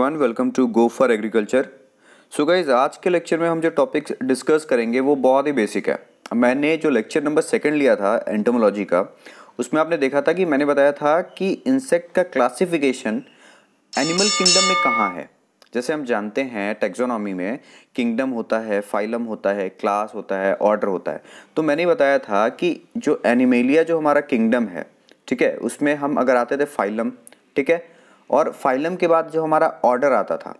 Everyone, welcome to go for agriculture. So guys, आज के lecture में हम जो टॉपिक्स डिस्कस करेंगे वो बहुत ही बेसिक है। मैंने जो लेक्चर नंबर 2 लिया था एंटोमोलॉजी का, उसमें आपने देखा था कि मैंने बताया था कि इंसेक्ट का क्लासिफिकेशन एनिमल किंगडम में कहाँ है। जैसे हम जानते हैं टैक्सोनॉमी में किंगडम होता है, फाइलम होता है, क्लास होता है, ऑर्डर होता है। तो मैंने बताया था कि जो एनिमेलिया जो हमारा किंगडम है, ठीक है, उसमें हम अगर आते थे फाइलम, ठीक है, और फाइलम के बाद जो हमारा ऑर्डर आता था,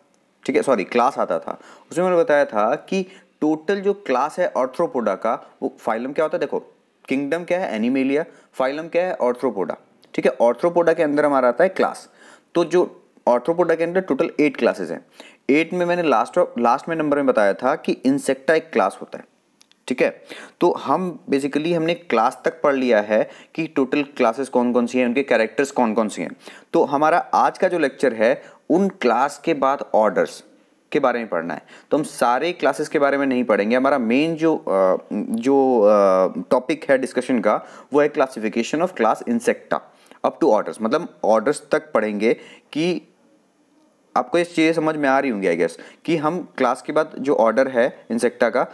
ठीक है, सॉरी क्लास आता था, उसमें मैंने बताया था कि टोटल जो क्लास है आर्थ्रोपोडा का वो फाइलम क्या होता है। देखो, किंगडम क्या है एनिमेलिया, फाइलम क्या है आर्थ्रोपोडा, ठीक है। आर्थ्रोपोडा के अंदर हमारा आता है क्लास। तो जो आर्थ्रोपोडा के अंदर टोटल 8 क्लासेस हैं। 8 में मैंने लास्ट में नंबर में बताया था कि इंसेक्टा एक क्लास होता है, ठीक है। तो हम बेसिकली हमने क्लास तक पढ़ लिया है कि टोटल क्लासेस कौन कौन सी हैं, उनके कैरेक्टर्स कौन कौन सी हैं। तो हमारा आज का जो लेक्चर है उन क्लास के बाद ऑर्डर्स के बारे में पढ़ना है। तो हम सारे क्लासेस के बारे में नहीं पढ़ेंगे। हमारा मेन जो टॉपिक है डिस्कशन का वो है classification of class insecta up to orders, मतलब ऑर्डर्स तक पढ़ेंगे। कि आपको ये चीज़ें समझ में आ रही होंगी आई गेस, कि हम क्लास के बाद जो ऑर्डर है इंसेक्टा का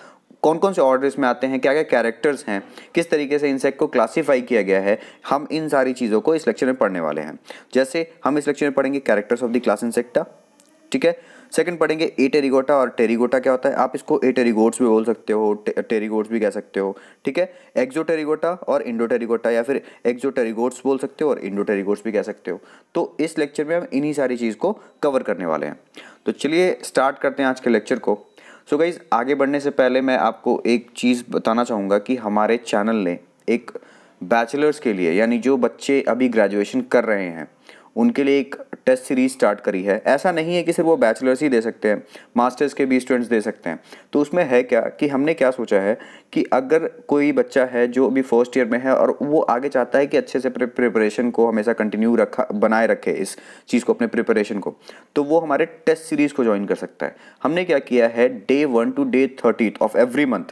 कौन कौन से ऑर्डर्स में आते हैं, क्या क्या कैरेक्टर्स हैं, किस तरीके से इंसेक्ट को क्लासिफाई किया गया है। हम इन सारी चीज़ों को इस लेक्चर में पढ़ने वाले हैं। जैसे हम इस लेक्चर में पढ़ेंगे characters of the class insecta, ठीक है। सेकंड पढ़ेंगे एटेरिगोटा और टेरिगोटा क्या होता है। आप इसको एटेरिगोट्स भी बोल सकते हो, टेरिगोट्स भी कह सकते हो, ठीक है। एक्सोटेरिगोटा और इंडोटेरिगोटा, या फिर एक्सोटेरिगोट्स बोल सकते हो और इंडोटेरिगोट्स भी कह सकते हो। तो इस लेक्चर में हम इन्हीं सारी चीज़ को कवर करने वाले हैं। तो चलिए स्टार्ट करते हैं आज के लेक्चर को। सो गाइज, आगे बढ़ने से पहले मैं आपको एक चीज़ बताना चाहूँगा कि हमारे चैनल ने एक बैचलर्स के लिए, यानी जो बच्चे अभी ग्रेजुएशन कर रहे हैं, उनके लिए एक टेस्ट सीरीज़ स्टार्ट करी है। ऐसा नहीं है कि सिर्फ वो बैचलर्स ही दे सकते हैं, मास्टर्स के भी स्टूडेंट्स दे सकते हैं। तो उसमें है क्या कि हमने क्या सोचा है कि अगर कोई बच्चा है जो अभी फर्स्ट ईयर में है और वो आगे चाहता है कि अच्छे से प्रिपरेशन को हमेशा कंटिन्यू बनाए रखे इस चीज़ को, अपने प्रिपरेशन को, तो वो हमारे टेस्ट सीरीज़ को ज्वाइन कर सकता है। हमने क्या किया है, day 1 to day 30 of every month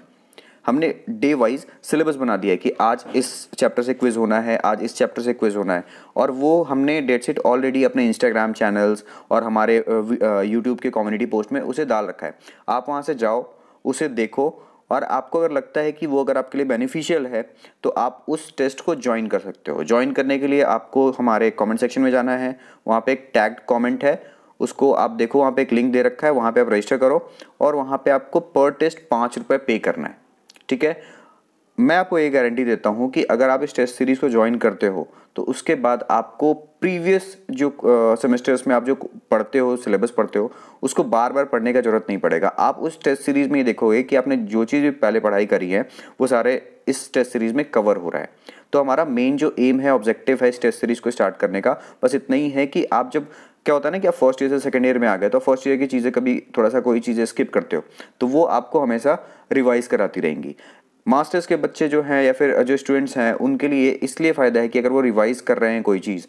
हमने डे वाइज सिलेबस बना दिया है कि आज इस चैप्टर से क्विज़ होना है, आज इस चैप्टर से क्विज़ होना है। और वो हमने डेट शीट ऑलरेडी अपने इंस्टाग्राम चैनल्स और हमारे यूट्यूब के कम्युनिटी पोस्ट में उसे डाल रखा है। आप वहाँ से जाओ, उसे देखो, और आपको अगर लगता है कि वो अगर आपके लिए बेनिफिशियल है तो आप उस टेस्ट को ज्वाइन कर सकते हो। ज्वाइन करने के लिए आपको हमारे कॉमेंट सेक्शन में जाना है, वहाँ पर एक टैग कॉमेंट है, उसको आप देखो, वहाँ पर एक लिंक दे रखा है, वहाँ पर आप रजिस्टर करो और वहाँ पर आपको पर टेस्ट ₹5 पे करना है, ठीक है। मैं आपको ये गारंटी देता हूँ कि अगर आप इस टेस्ट सीरीज़ को ज्वाइन करते हो तो उसके बाद आपको प्रीवियस जो सेमेस्टर्स में आप जो पढ़ते हो, सिलेबस पढ़ते हो, उसको बार बार पढ़ने का ज़रूरत नहीं पड़ेगा। आप उस टेस्ट सीरीज़ में ये देखोगे कि आपने जो चीज़ भी पहले पढ़ाई करी है वो सारे इस टेस्ट सीरीज़ में कवर हो रहा है। तो हमारा मेन जो एम है, ऑब्जेक्टिव है इस टेस्ट सीरीज़ को स्टार्ट करने का, बस इतना ही है कि आप जब, क्या होता है ना कि आप फर्स्ट ईयर से सेकंड ईयर में आ गए तो फर्स्ट ईयर की चीज़ें कभी थोड़ा सा कोई चीज़ें स्किप करते हो तो वो आपको हमेशा रिवाइज़ कराती रहेंगी। मास्टर्स के बच्चे जो हैं या फिर जो स्टूडेंट्स हैं उनके लिए इसलिए फ़ायदा है कि अगर वो रिवाइज़ कर रहे हैं कोई चीज़,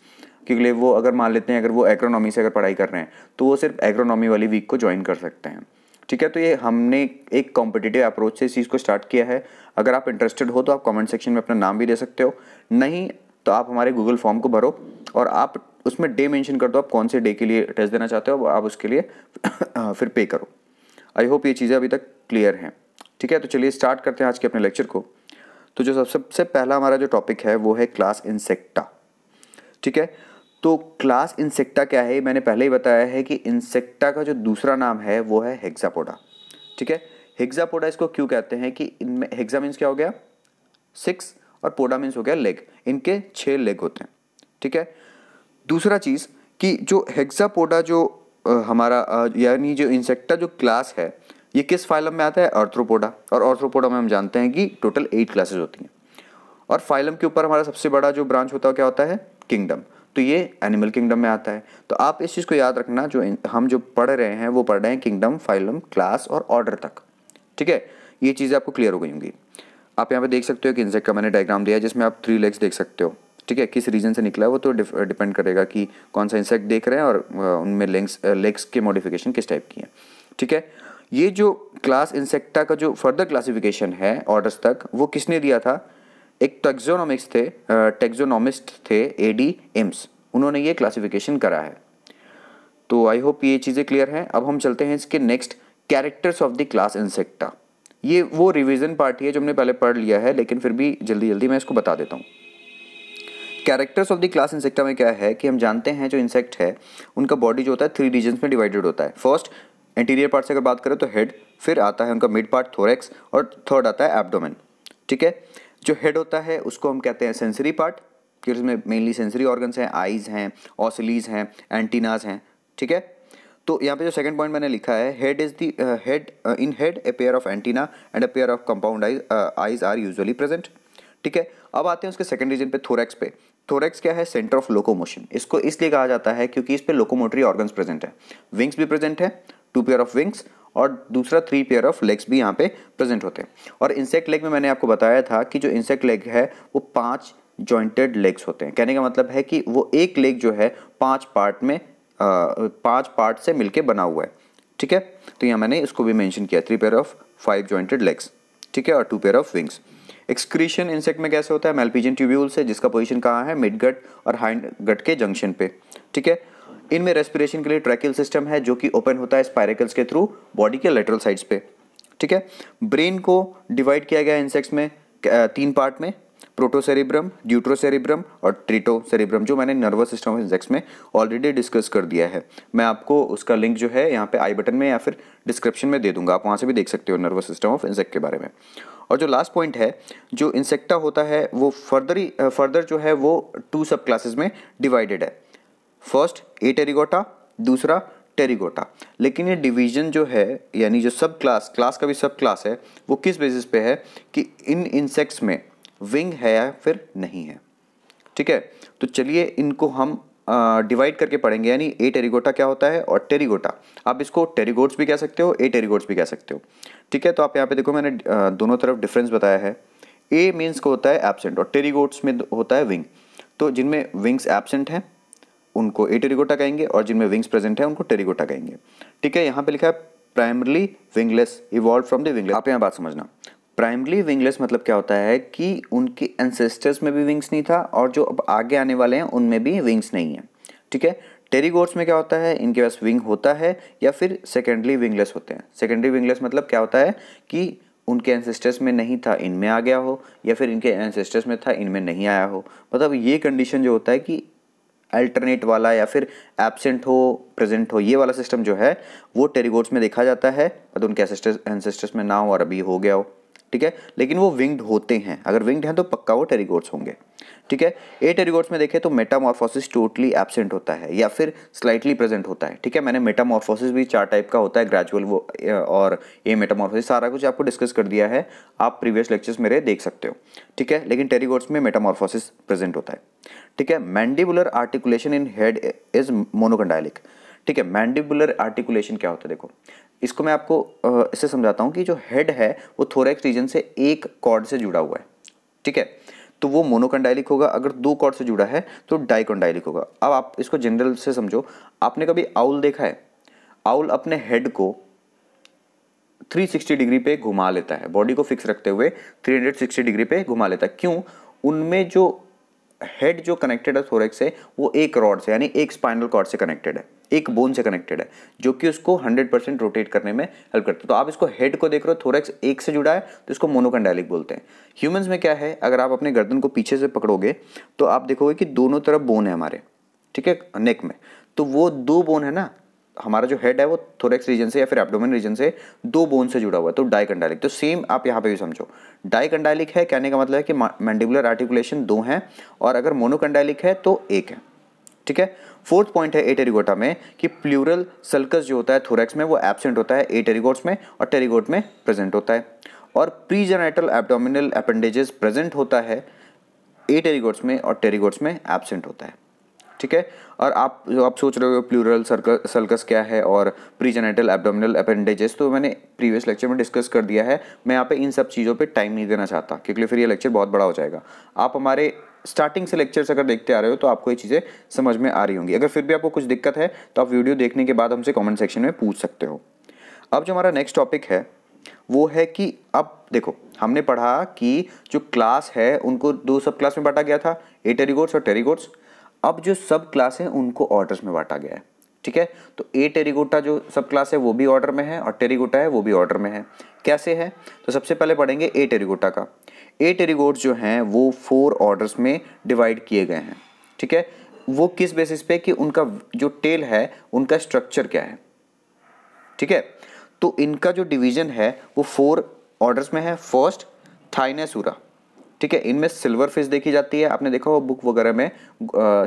क्योंकि वो अगर मान लेते हैं अगर वो एग्रोनॉमी से अगर पढ़ाई कर रहे हैं तो वो सिर्फ एग्रोनॉमी वाली वीक को ज्वाइन कर सकते हैं, ठीक है। तो ये हमने एक कॉम्पिटिटिव अप्रोच से इस चीज़ को स्टार्ट किया है। अगर आप इंटरेस्टेड हो तो आप कमेंट सेक्शन में अपना नाम भी दे सकते हो, नहीं तो आप हमारे गूगल फॉर्म को भरो और आप उसमें डे मेंशन कर दो, आप कौन से डे के लिए टेस्ट देना चाहते हो, आप उसके लिए फिर पे करो। आई होप ये चीज़ें अभी तक क्लियर हैं, ठीक है। तो चलिए स्टार्ट करते हैं आज के अपने लेक्चर को। तो जो सबसे पहला हमारा जो टॉपिक है वो है क्लास इंसेक्टा, ठीक है। तो क्लास इंसेक्टा क्या है, मैंने पहले ही बताया है कि इंसेक्टा का जो दूसरा नाम है वो है हेक्सापोडा, ठीक है। हेक्सापोडा इसको क्यों कहते हैं कि इनमें हेक्सा मीन्स क्या हो गया 6 और पोडा मीन्स हो गया लेग, इनके 6 लेग होते हैं, ठीक है। दूसरा चीज़ कि जो हेक्सापोडा जो हमारा यानी जो इंसेक्टा जो क्लास है ये किस फाइलम में आता है, आर्थ्रोपोडा, और आर्थ्रोपोडा में हम जानते हैं कि टोटल 8 क्लासेस होती हैं। और फाइलम के ऊपर हमारा सबसे बड़ा जो ब्रांच होता है क्या होता है, किंगडम। तो ये एनिमल किंगडम में आता है। तो आप इस चीज़ को याद रखना, जो हम जो पढ़ रहे हैं वो पढ़ रहे हैं किंगडम, फाइलम, क्लास और ऑर्डर तक, ठीक है। ये चीज़ें आपको क्लियर हो गई होंगी। आप यहाँ पर देख सकते हो कि इंसेक्ट का मैंने डायग्राम दिया है जिसमें आप 3 लेग्स देख सकते हो, ठीक है। किस रीजन से निकला है वो तो डिपेंड करेगा कि कौन सा इंसेक्ट देख रहे हैं और उनमें लेग्स के मॉडिफिकेशन किस टाइप की है, ठीक है। ये जो क्लास इंसेक्टा का जो फर्दर क्लासिफिकेशन है ऑर्डर्स तक वो किसने दिया था, एक टैक्सोनॉमिस्ट थे एडी एम्स, उन्होंने ये क्लासिफिकेशन करा है। तो आई होप ये चीज़ें क्लियर हैं। अब हम चलते हैं इसके next, characters of the class insecta. ये वो रिवीजन पार्ट है जो हमने पहले पढ़ लिया है, लेकिन फिर भी जल्दी जल्दी मैं इसको बता देता हूँ। Characters of the class insecta में क्या है कि हम जानते हैं जो इंसेक्ट है उनका बॉडी जो होता है 3 रीजन्स में डिवाइडेड होता है। फर्स्ट एंटीरियर पार्ट से अगर बात करें तो हेड, फिर आता है उनका मिड पार्ट थोरैक्स, और थर्ड आता है एब्डोमेन। ठीक है, जो हेड होता है उसको हम कहते हैं सेंसरी पार्ट, क्योंकि उसमें मेनली सेंसरी ऑर्गन्स हैं, आइज़ हैं, ऑसिलीज हैं, एंटीनाज हैं। ठीक है, तो यहाँ पे जो सेकंड पॉइंट मैंने लिखा है, head is the head, in head a pair of antenna and a pair of compound eyes are usually present. ठीक है, अब आते हैं उसके सेकंड रीजन पे, थोरैक्स पे। थोरैक्स क्या है? Centre of locomotion. इसको इसलिए कहा जाता है क्योंकि इस पे लोकोमोटरी ऑर्गन्स प्रेजेंट है, विंग्स भी प्रेजेंट है, 2 पेयर ऑफ विंग्स, और दूसरा 3 पेयर ऑफ लेग्स भी यहाँ पे प्रेजेंट होते हैं। और इंसेक्ट लेग में मैंने आपको बताया था कि जो इंसेक्ट लेग है वो 5 जॉइंटेड लेग्स होते हैं। कहने का मतलब है कि वो एक लेग जो है 5 पार्ट में 5 पार्ट से मिलके बना हुआ है। ठीक है, तो यहाँ मैंने इसको भी मेंशन किया, 3 पेयर ऑफ 5 जॉइंटेड लेग्स। ठीक है, और 2 pair of wings. Excretion insect में कैसे होता है? मैलपीजियन ट्यूब्यूल से, जिसका पोजीशन कहाँ है? मिड गट और हाइंड गट के जंक्शन पे। ठीक है, इनमें रेस्पिरेशन के लिए ट्रैकियल सिस्टम है जो कि ओपन होता है स्पाइरेकल्स के थ्रू बॉडी के लेटरल साइड्स पे। ठीक है, ब्रेन को डिवाइड किया गया है इंसेक्ट्स में 3 पार्ट में, प्रोटोसेरिब्रम, ड्यूट्रोसेरिब्रम और ट्रिटोसेरिब्रम, जो मैंने नर्वस सिस्टम ऑफ इंसेक्ट्स में ऑलरेडी डिस्कस कर दिया है। मैं आपको उसका लिंक जो है यहाँ पे आई बटन में या फिर डिस्क्रिप्शन में दे दूंगा, आप वहाँ से भी देख सकते हो नर्वस सिस्टम ऑफ इंसेक्ट के बारे में। और जो लास्ट पॉइंट है, जो इंसेक्टा होता है वो फर्दर जो है वो 2 सब क्लासेज में डिवाइडेड है। फर्स्ट एटेरिगोटा, दूसरा टेरिगोटा। लेकिन ये डिवीज़न जो है, यानी जो सब क्लास, क्लास का भी सब क्लास है, वो किस बेसिस पे है कि इन इंसेक्ट्स में विंग है या फिर नहीं है। ठीक है, तो चलिए इनको हम डिवाइड करके पढ़ेंगे, यानी एटेरिगोटा क्या होता है और टेरिगोटा। आप इसको टेरिगोट्स भी कह सकते हो, एटेरिगोट्स भी कह सकते हो। ठीक है, तो आप यहाँ पे देखो मैंने दोनों तरफ डिफरेंस बताया है। ए मीन्स को होता है एब्सेंट और टेरिगोट्स में होता है विंग। तो जिनमें विंग्स एब्सेंट हैं उनको एटेरिगोटा कहेंगे, और जिनमें विंग्स प्रेजेंट है उनको टेरिगोटा कहेंगे। ठीक है, यहाँ पे लिखा है primarily wingless, evolve from the wingless. आप यहाँ बात समझना, प्राइमरली विंगलेस मतलब क्या होता है कि उनके एंसेस्टर्स में भी विंग्स नहीं था और जो अब आगे आने वाले हैं उनमें भी विंग्स नहीं है। ठीक है, टेरिगोट्स में क्या होता है, इनके पास विंग होता है या फिर सेकेंडली विंगलेस होते हैं। सेकेंडरी विंगलेस मतलब क्या होता है कि उनके एंसेस्टर्स में नहीं था इनमें आ गया हो, या फिर इनके एंसेस्टर्स में था इनमें नहीं आया हो। मतलब ये कंडीशन जो होता है कि अल्टरनेट वाला या फिर एब्सेंट हो प्रेजेंट हो, ये वाला सिस्टम जो है वो टेरिगोट्स में देखा जाता है, मतलब उनके एंसेस्टर्स में ना हो और अभी हो गया हो। ठीक है, लेकिन वो विंग्ड होते हैं, अगर विंग्ड हैं तो पक्का वो टेरिगोट्स होंगे। ठीक है, ए टेरिगोट्स में देखें तो मेटामॉर्फोसिस टोटली एब्सेंट होता है या फिर स्लाइटली प्रेजेंट होता है। ठीक है, मैंने मेटामॉर्फोसिस भी 4 टाइप का होता है, ग्रेजुअल वो और ए मेटामॉर्फोसिस, सारा कुछ आपको डिस्कस कर दिया है, आप प्रीवियस लेक्चर्स मेरे देख सकते हो। ठीक है, लेकिन टेरिगोट्स में मेटामॉर्फोसिस प्रेजेंट होता है। ठीक है, mandibular articulation in head is monocondylic. ठीक है, मैंडिबुलर आर्टिकुलेशन क्या होता है, देखो इसको मैं आपको इससे समझाता हूँ कि जो हेड है वो थोरैक्स रीजन से एक कॉर्ड से जुड़ा हुआ है। ठीक है, तो वो मोनोकंडाइलिक होगा, अगर 2 कॉर्ड से जुड़ा है तो डाइकंडाइलिक होगा। अब आप इसको जनरल से समझो, आपने कभी आउल देखा है? आउल अपने हेड को 360 डिग्री पे घुमा लेता है, बॉडी को फिक्स रखते हुए 360 डिग्री पे घुमा लेता है। क्यों? उनमें जो हेड जो कनेक्टेड है थोरैक्स से वो एक रॉड से यानी एक स्पाइनल कॉर्ड से कनेक्टेड है, एक बोन से कनेक्टेड है, जो कि उसको 100% रोटेट करने में हेल्प करता है। तो आप इसको हेड को देख रहे हो, थोरैक्स एक से जुड़ा है, तो इसको मोनोकंडाइलिक बोलते हैं। ह्यूमंस में क्या है, अगर आप अपने गर्दन को पीछे से पकड़ोगे तो आप देखोगे कि दोनों तरफ बोन है हमारे, ठीक है, नेक में। तो वो 2 बोन है ना, हमारा जो हेड है वो थोरैक्स रीजन से या फिर एब्डोमेन रीजन से 2 बोन से जुड़ा हुआ है, तो डाइकंडाइलिक। तो सेम आप यहाँ पे भी समझो, डाइकंडाइलिक है, कहने का मतलब है कि मैंडिबुलर आर्टिकुलेशन 2 हैं और अगर मोनोकंडाइलिक है तो 1 है। ठीक है, फोर्थ पॉइंट है एटेरिगोटा में कि प्लूरल सल्कस जो होता है थोरैक्स में वो एब्सेंट होता है एटेरिगोट्स में और टेरिगोट में प्रेजेंट होता है, और प्रीजेनाइटल एब्डोमिनल अपेंडेजेस प्रेजेंट होता है एटेरिगोट्स में और टेरिगोट्स में एब्सेंट होता है। ठीक है, और आप जो आप सोच रहे हो प्लूरल सल्कस क्या है और प्रीजेनाइटल एब्डोमिनल अपेंडेजेस, तो मैंने प्रीवियस लेक्चर में डिस्कस कर दिया है। मैं यहाँ पे इन सब चीज़ों पे टाइम नहीं देना चाहता क्योंकि फिर ये लेक्चर बहुत बड़ा हो जाएगा। आप हमारे स्टार्टिंग से लेक्चर्स अगर देखते आ रहे हो तो आपको ये चीज़ें समझ में आ रही होंगी। अगर फिर भी आपको कुछ दिक्कत है तो आप वीडियो देखने के बाद हमसे कॉमेंट सेक्शन में पूछ सकते हो। अब जो हमारा नेक्स्ट टॉपिक है वो है कि अब देखो, हमने पढ़ा कि जो क्लास है उनको 2 सब क्लास में बांटा गया था, एटेरिगोट्स और टेरिगोट्स। अब जो सब क्लास हैं उनको ऑर्डर्स में बांटा गया है। ठीक है। तो ए टेरिगोटा जो सब क्लास है वो भी ऑर्डर में है और टेरिगोटा है वो भी ऑर्डर में है। कैसे है तो सबसे पहले पढ़ेंगे ए टेरिगोटा का। ए टेरिगोट्स जो हैं वो 4 ऑर्डर्स में डिवाइड किए गए हैं, ठीक है। वो किस बेसिस पे कि उनका जो टेल है उनका स्ट्रक्चर क्या है, ठीक है। तो इनका जो डिवीज़न है वो 4 ऑर्डर्स में है। फर्स्ट थाइनेसूरा, ठीक है, इनमें सिल्वर फिश देखी जाती है। आपने देखा वो बुक वगैरह में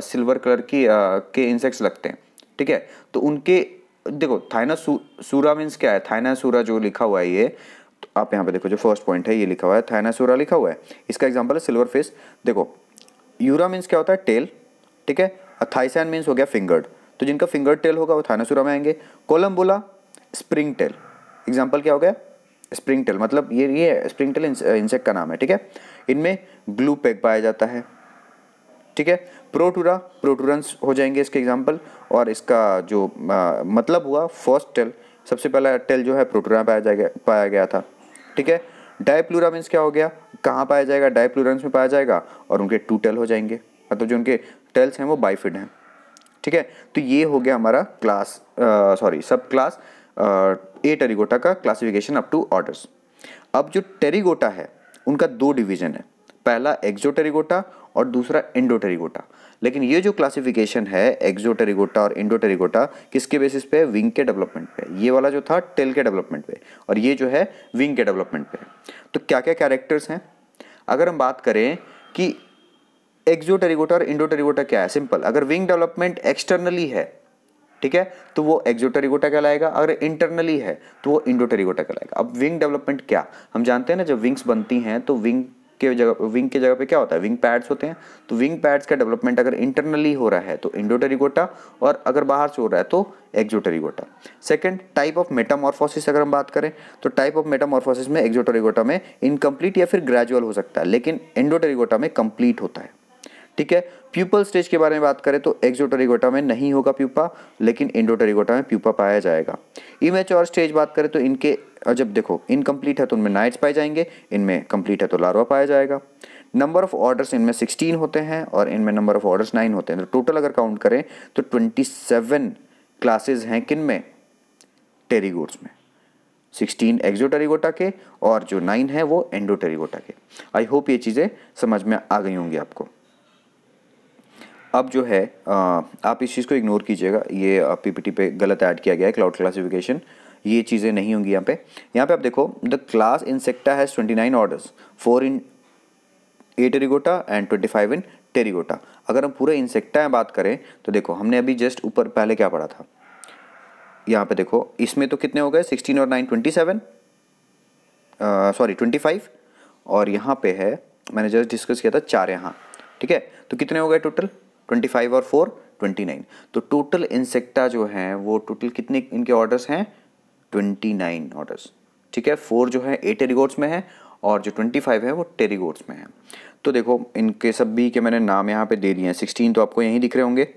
सिल्वर कलर की के इंसेक्ट्स लगते हैं, ठीक है। तो उनके देखो थाइनासूरा मीन्स क्या है, थाइनासूरा जो लिखा हुआ है ये, तो आप यहाँ पे देखो जो फर्स्ट पॉइंट है ये लिखा हुआ है थाइनासूरा लिखा हुआ है, इसका एग्जांपल है सिल्वर फिश। देखो यूरा मीन्स क्या होता है टेल, ठीक है, और थाइसन मीन्स हो गया फिंगर्ड, तो जिनका फिंगर टेल होगा वो थाइनासूरा में आएंगे। कोलम्बोला स्प्रिंग टेल, एग्जाम्पल क्या हो गया स्प्रिंग टेल, मतलब ये स्प्रिंग टेल इंसेक्ट का नाम है, ठीक है। इनमें ग्लू पैक पाया जाता है, ठीक है। प्रोटूरा प्रोटूरंस हो जाएंगे इसके एग्जाम्पल, और इसका जो मतलब हुआ फर्स्ट टेल, सबसे पहला टेल जो है प्रोटूरा पाया गया था, ठीक है। डायप्लूरा मीन्स क्या हो गया, कहाँ पाया जाएगा, डायप्लूरेंस में पाया जाएगा, और उनके 2 टेल हो जाएंगे, मतलब जो उनके टेल्स हैं वो बाइफिड हैं, ठीक है। तो ये हो गया हमारा क्लास सब क्लास ए टेरिगोटा का क्लासिफिकेशन अप टू ऑर्डर्स। अब जो टेरिगोटा है उनका 2 डिवीज़न है, पहला एक्सोटेरिगोटा और दूसरा एंडोटेरिगोटा। लेकिन ये जो क्लासिफिकेशन है एक्सोटेरिगोटा और एंडोटेरिगोटा किसके बेसिस पे, विंग के डेवलपमेंट पे। ये वाला जो था टेल के डेवलपमेंट पे और ये जो है विंग के डेवलपमेंट पे। तो क्या क्या कैरेक्टर्स हैं, अगर हम बात करें कि एक्सोटेरिगोटा और एंडोटेरिगोटा क्या है, सिंपल, अगर विंग डेवलपमेंट एक्सटर्नली है, ठीक है, तो वो एक्सोटेरिगोटा कहलाएगा, अगर इंटरनली है तो वो एंडोटेरिगोटा कहलाएगा। अब विंग डेवलपमेंट क्या, हम जानते हैं ना जब विंग्स बनती हैं तो विंग की जगह पे क्या होता है, विंग पैड्स होते हैं। तो विंग पैड्स का डेवलपमेंट अगर इंटरनली हो रहा है तो एंडोटेरिगोटा, और अगर बाहर से हो रहा है तो Exopterygota. Second type of metamorphosis, अगर हम बात करें तो टाइप ऑफ मेटामॉर्फोसिस में एक्सोटेरिगोटा में इनकम्प्लीट या फिर ग्रेजुअल हो सकता है, लेकिन एंडोटेरिगोटा में कंप्लीट होता है, ठीक है। प्यूपल स्टेज के बारे में बात करें तो एक्सोटेरिगोटा में नहीं होगा प्यूपा, लेकिन एंडोटेरिगोटा में प्यूपा पाया जाएगा। इमेच्योर स्टेज बात करें तो इनके जब देखो इनकम्प्लीट है तो उनमें नाइट्स पाए जाएंगे, इनमें कंप्लीट है तो लार्वा पाया जाएगा। नंबर ऑफ ऑर्डर्स इनमें 16 होते हैं और इनमें नंबर ऑफ ऑर्डर्स 9 होते हैं, तो टोटल अगर काउंट करें तो 27 क्लासेज हैं किन में, टेरिगोट्स में। 16 एक्सोटेरिगोटा के और जो 9 है वो एंडोटेरिगोटा के। आई होप ये चीज़ें समझ में आ गई होंगी आपको। अब जो है आप इस चीज़ को इग्नोर कीजिएगा, ये पीपीटी पे गलत ऐड किया गया है क्लाउड क्लासिफिकेशन, ये चीज़ें नहीं होंगी यहाँ पे। आप देखो द क्लास इंसेक्टा हैज़ 29 ऑर्डर्स, 4 in apterygota and 25 in pterygota. अगर हम पूरे इंसेक्टा में बात करें तो देखो हमने अभी जस्ट ऊपर पहले क्या पढ़ा था, यहाँ पे देखो इसमें तो कितने हो गए 16 और 9 25, और यहाँ पे है मैंने जस्ट डिस्कस किया था 4 यहाँ, ठीक है। तो कितने हो गए टोटल 25 और 4 29, तो टोटल इंसेक्टा जो हैं वो टोटल कितने इनके ऑर्डर्स हैं 29 ऑर्डर्स, ठीक है। 4 जो है ए टेरिगोट्स में है और जो 25 है वो टेरिगोट्स में है। तो देखो इनके सब भी के मैंने नाम यहाँ पे दे दिए हैं, 16 तो आपको यहीं दिख रहे होंगे,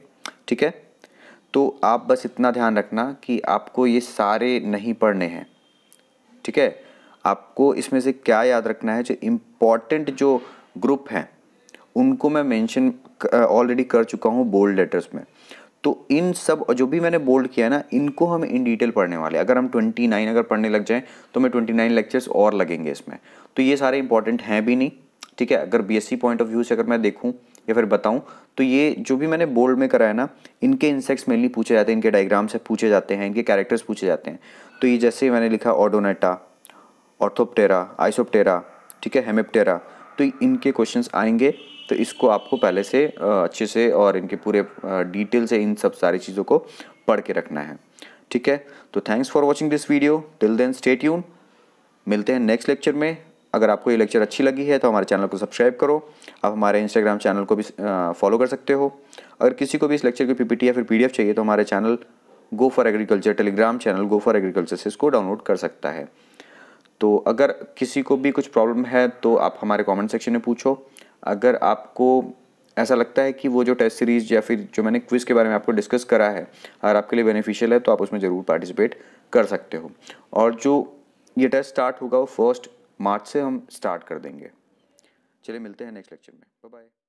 ठीक है। तो आप बस इतना ध्यान रखना कि आपको ये सारे नहीं पढ़ने हैं, ठीक है। आपको इसमें से क्या याद रखना है, जो इम्पॉर्टेंट जो ग्रुप हैं उनको मैं मेंशन ऑलरेडी कर चुका हूँ बोल्ड लेटर्स में, तो इन सब जो भी मैंने बोल्ड किया है ना इनको हम इन डिटेल पढ़ने वाले हैं। अगर हम 29 अगर पढ़ने लग जाएं तो मैं 29 लेक्चर्स और लगेंगे इसमें, तो ये सारे इंपॉर्टेंट हैं भी नहीं, ठीक है। अगर बीएससी पॉइंट ऑफ व्यू से अगर मैं देखूँ या फिर बताऊँ तो ये जो भी मैंने बोल्ड में कराया ना इनके इंसेक्ट्स मेनली पूछे जाते हैं, इनके डायग्राम से पूछे जाते हैं, इनके कैरेक्टर्स पूछे जाते हैं। तो ये जैसे मैंने लिखा ओडोनाटा, ऑर्थोप्टेरा, आइसोप्टेरा, ठीक है, हेमिप्टेरा, तो इनके क्वेश्चंस आएंगे। तो इसको आपको पहले से अच्छे से और इनके पूरे डिटेल से इन सब सारी चीज़ों को पढ़ के रखना है, ठीक है। तो thanks for watching this video, till then stay tune, मिलते हैं नेक्स्ट लेक्चर में। अगर आपको ये लेक्चर अच्छी लगी है तो हमारे चैनल को सब्सक्राइब करो, आप हमारे इंस्टाग्राम चैनल को भी फॉलो कर सकते हो। अगर किसी को भी इस लेक्चर की पीपीटी या फिर पीडीएफ चाहिए तो हमारे channel go for agriculture telegram channel go for agriculture से इसको डाउनलोड कर सकता है। तो अगर किसी को भी कुछ प्रॉब्लम है तो आप हमारे कमेंट सेक्शन में पूछो। अगर आपको ऐसा लगता है कि वो जो टेस्ट सीरीज़ या फिर जो मैंने क्विज़ के बारे में आपको डिस्कस करा है अगर आपके लिए बेनिफिशियल है तो आप उसमें ज़रूर पार्टिसिपेट कर सकते हो। और जो ये टेस्ट स्टार्ट होगा वो 1 मार्च से हम स्टार्ट कर देंगे। चलिए मिलते हैं नेक्स्ट लेक्चर में, बाय बाय।